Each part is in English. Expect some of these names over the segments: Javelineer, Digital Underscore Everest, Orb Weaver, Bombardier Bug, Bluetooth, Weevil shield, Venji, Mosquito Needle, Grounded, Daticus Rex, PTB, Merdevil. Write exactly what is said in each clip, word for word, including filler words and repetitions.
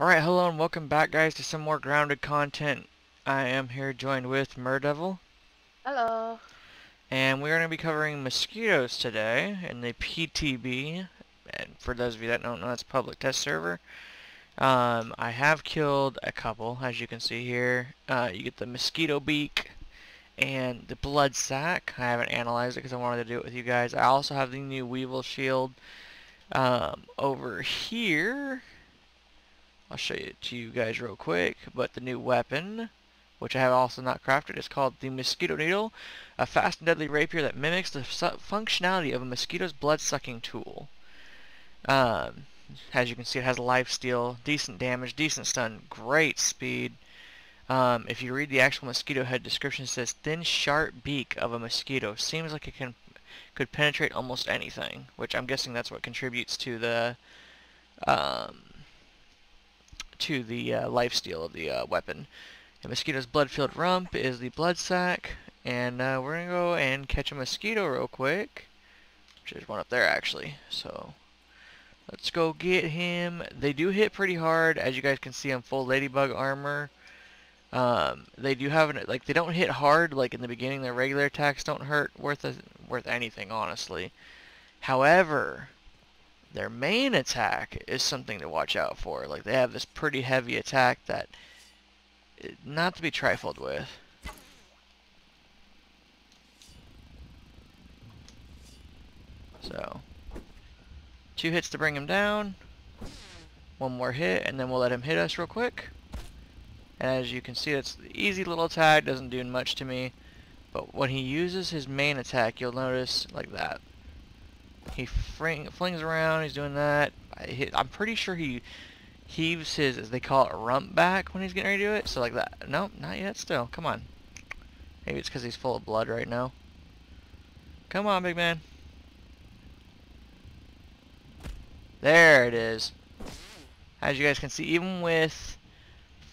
Alright, hello and welcome back, guys, to some more Grounded content. I am here joined with Merdevil. Hello. And we're going to be covering mosquitoes today in the P T B. And for those of you that don't know, that's public test server. Um, I have killed a couple, as you can see here. Uh, you get the mosquito beak and the blood sack. I haven't analyzed it because I wanted to do it with you guys. I also have the new Weevil shield um, over here. I'll show it to you guys real quick, but the new weapon, which I have also not crafted, is called the Mosquito Needle, a fast and deadly rapier that mimics the functionality of a mosquito's blood-sucking tool. Um, as you can see, it has life steal, decent damage, decent stun, great speed. Um, if you read the actual mosquito head description, it says, thin, sharp beak of a mosquito. Seems like it can could penetrate almost anything, which I'm guessing that's what contributes to the... Um, to the uh, lifesteal of the uh, weapon. The mosquito's blood-filled rump is the blood sack, and uh, we're gonna go and catch a mosquito real quick. There's one up there actually, so let's go get him. They do hit pretty hard, as you guys can see. I'm full ladybug armor. Um, they do have an, like they don't hit hard like in the beginning. Their regular attacks don't hurt worth a, worth anything, honestly. However, their main attack is something to watch out for. Like, they have this pretty heavy attack that not to be trifled with. So, two hits to bring him down. One more hit, and then we'll let him hit us real quick. And as you can see, it's the easy little attack. Doesn't do much to me. But when he uses his main attack, you'll notice like that. He fling, flings around. He's doing that. I hit, I'm pretty sure he heaves his, as they call it, rump back when he's getting ready to do it. So like that. Nope, not yet. Still, come on. Maybe it's because he's full of blood right now. Come on, big man. There it is. As you guys can see, even with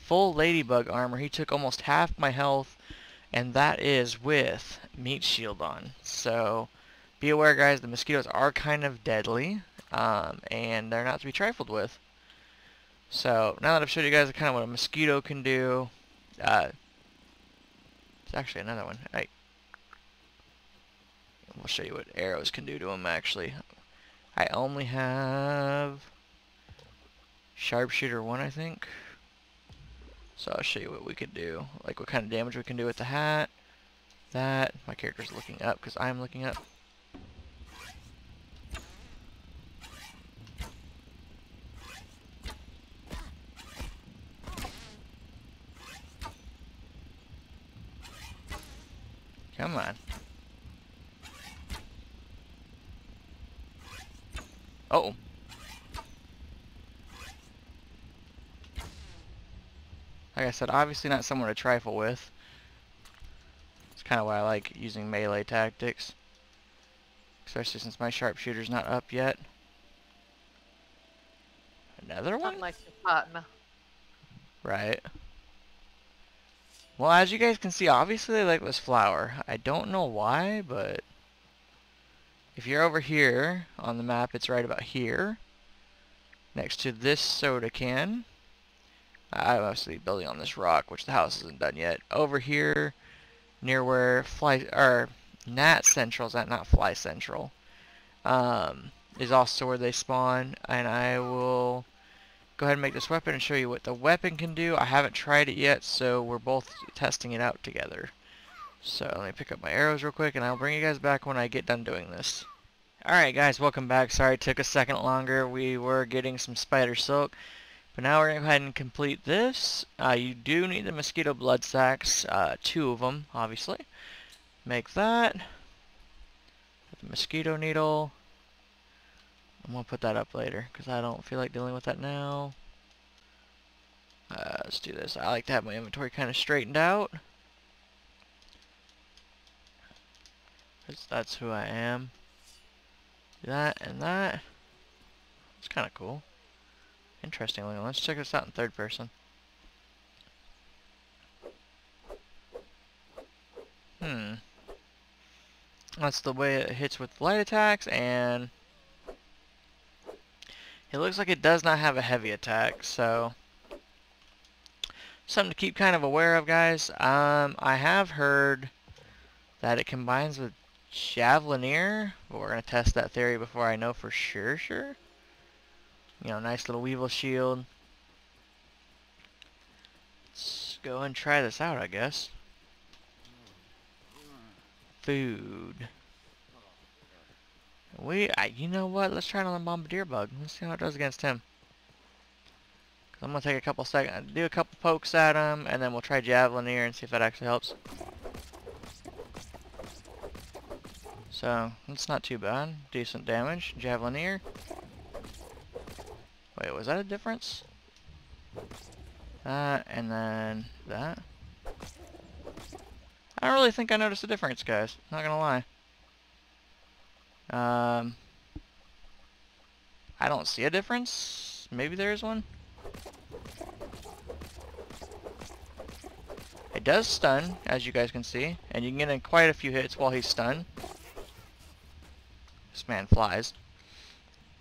full ladybug armor, he took almost half my health, and that is with meat shield on. So. Be aware, guys, the mosquitoes are kind of deadly, um, and they're not to be trifled with. So, now that I've showed you guys kind of what a mosquito can do, uh, there's actually another one. I, we'll show you what arrows can do to them, actually. I only have sharpshooter one, I think. So, I'll show you what we could do, like what kind of damage we can do with the hat, that. My character's looking up because I'm looking up. Come on. Oh. Like I said, obviously not someone to trifle with. That's kind of why I like using melee tactics. Especially since my sharpshooter's not up yet. Another one? Unlike your partner. Right. Well, as you guys can see, obviously they like this flower. I don't know why, but if you're over here on the map, it's right about here, next to this soda can. I'm obviously building on this rock, which the house isn't done yet. Over here, near where Fly or Gnat Central is at, not Fly Central, um, is also where they spawn, and I will go ahead and make this weapon and show you what the weapon can do. I haven't tried it yet, so we're both testing it out together. So let me pick up my arrows real quick, and I'll bring you guys back when I get done doing this. Alright guys, welcome back. Sorry it took a second longer. We were getting some spider silk. But now we're going to go ahead and complete this. Uh, you do need the mosquito blood sacks, uh, two of them, obviously. Make that. Put the mosquito needle. I'm going to put that up later because I don't feel like dealing with that now. Uh, let's do this. I like to have my inventory kind of straightened out. That's who I am. Do that and that. It's kind of cool. Interestingly, let's check this out in third person. Hmm. That's the way it hits with light attacks, and it looks like it does not have a heavy attack, so something to keep kind of aware of, guys. Um, I have heard that it combines with Javelineer, but we're going to test that theory before I know for sure, sure. You know, nice little Weevil shield. Let's go and try this out, I guess. Food. We, I, you know what? Let's try it on the Bombardier Bug. Let's see how it does against him. Cause I'm going to take a couple seconds, do a couple pokes at him, and then we'll try Javelineer and see if that actually helps. So, it's not too bad. Decent damage. Javelineer. Wait, was that a difference? That, and then that. I don't really think I noticed a difference, guys. Not going to lie. Um, I don't see a difference. Maybe there is one. It does stun, as you guys can see. And you can get in quite a few hits while he's stunned. This man flies.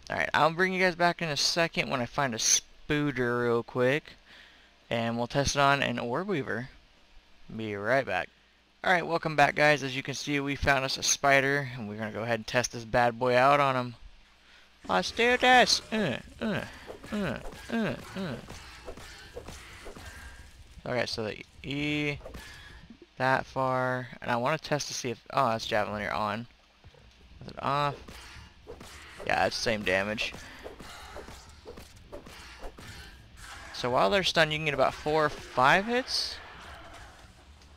Alright, I'll bring you guys back in a second when I find a spooder real quick. And we'll test it on an Orb Weaver. Be right back. Alright, welcome back, guys. As you can see, we found us a spider. And we're going to go ahead and test this bad boy out on him. Let's do this! Uh, uh, uh, uh, uh. Alright, so the E... that far... And I want to test to see if... Oh, that's Javelineer on. Is it off? Yeah, it's the same damage. So while they're stunned, you can get about four or five hits.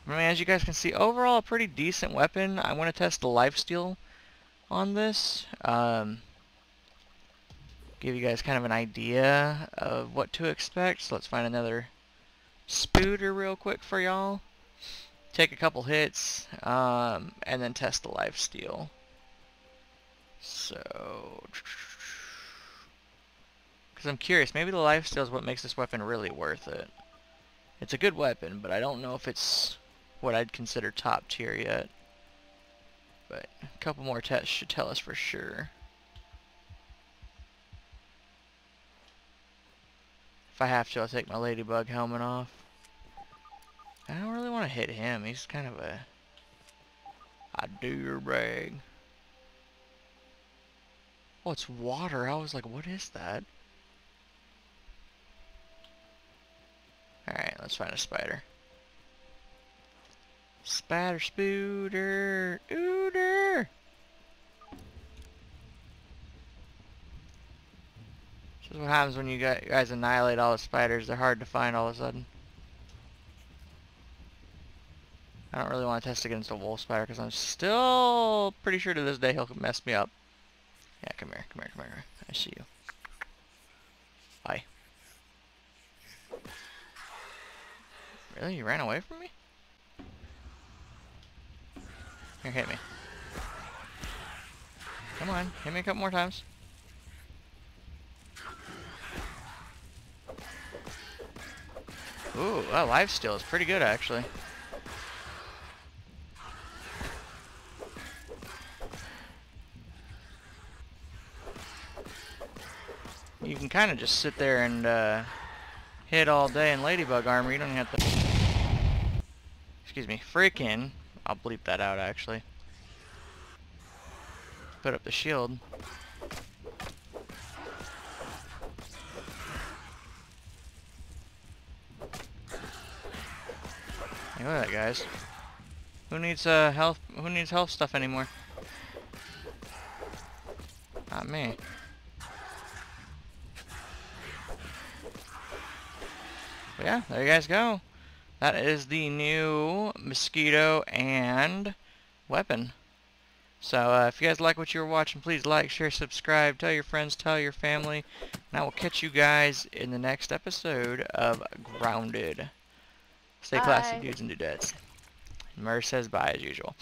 I mean, as you guys can see, overall a pretty decent weapon. I want to test the lifesteal on this. Um, give you guys kind of an idea of what to expect. So let's find another spooder real quick for y'all. Take a couple hits, um, and then test the lifesteal. So, because I'm curious, maybe the lifesteal is what makes this weapon really worth it. It's a good weapon, but I don't know if it's what I'd consider top tier yet. But a couple more tests should tell us for sure. If I have to, I'll take my ladybug helmet off. I don't really want to hit him. He's kind of a... I do your brag. Oh, it's water. I was like, what is that? Alright, let's find a spider. Spider spooder. Ooder. This is what happens when you guys annihilate all the spiders. They're hard to find all of a sudden. I don't really want to test against a wolf spider because I'm still pretty sure to this day he'll mess me up. Yeah, come here, come here, come here. I see you. Bye. Really? You ran away from me? Here, hit me. Come on, hit me a couple more times. Ooh, that lifesteal is pretty good, actually. You can kind of just sit there and uh, hit all day in ladybug armor. You don't have to... Excuse me. Freaking. I'll bleep that out, actually. Put up the shield. Hey, look at that, guys. Who needs uh, health? Who needs health stuff anymore? Not me. But yeah, there you guys go. That is the new mosquito and weapon. So uh, if you guys like what you were watching, please like, share, subscribe, tell your friends, tell your family. And I will catch you guys in the next episode of Grounded. Stay classy, dudes and dudettes. Mer says bye as usual.